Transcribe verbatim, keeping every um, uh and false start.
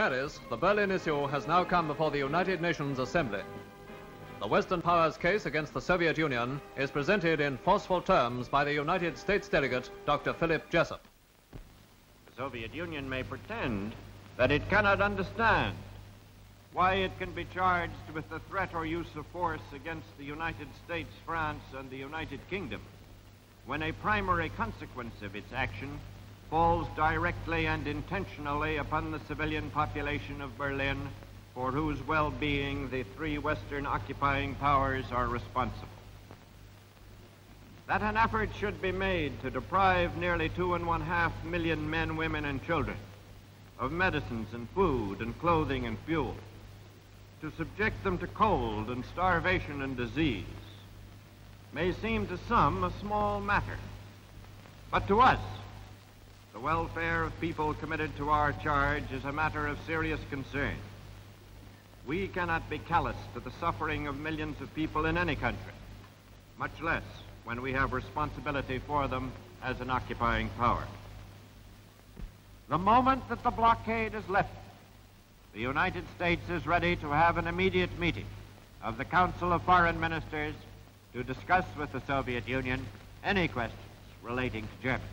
Paris, the Berlin issue has now come before the United Nations Assembly. The Western Powers case against the Soviet Union is presented in forceful terms by the United States delegate, Doctor Philip Jessup. The Soviet Union may pretend that it cannot understand why it can be charged with the threat or use of force against the United States, France, and the United Kingdom, when a primary consequence of its action falls directly and intentionally upon the civilian population of Berlin, for whose well-being the three Western occupying powers are responsible. That an effort should be made to deprive nearly two and one half million men, women, and children of medicines and food and clothing and fuel, to subject them to cold and starvation and disease, may seem to some a small matter, but to us, the welfare of people committed to our charge is a matter of serious concern. We cannot be callous to the suffering of millions of people in any country, much less when we have responsibility for them as an occupying power. The moment that the blockade is lifted, the United States is ready to have an immediate meeting of the Council of Foreign Ministers to discuss with the Soviet Union any questions relating to Germany.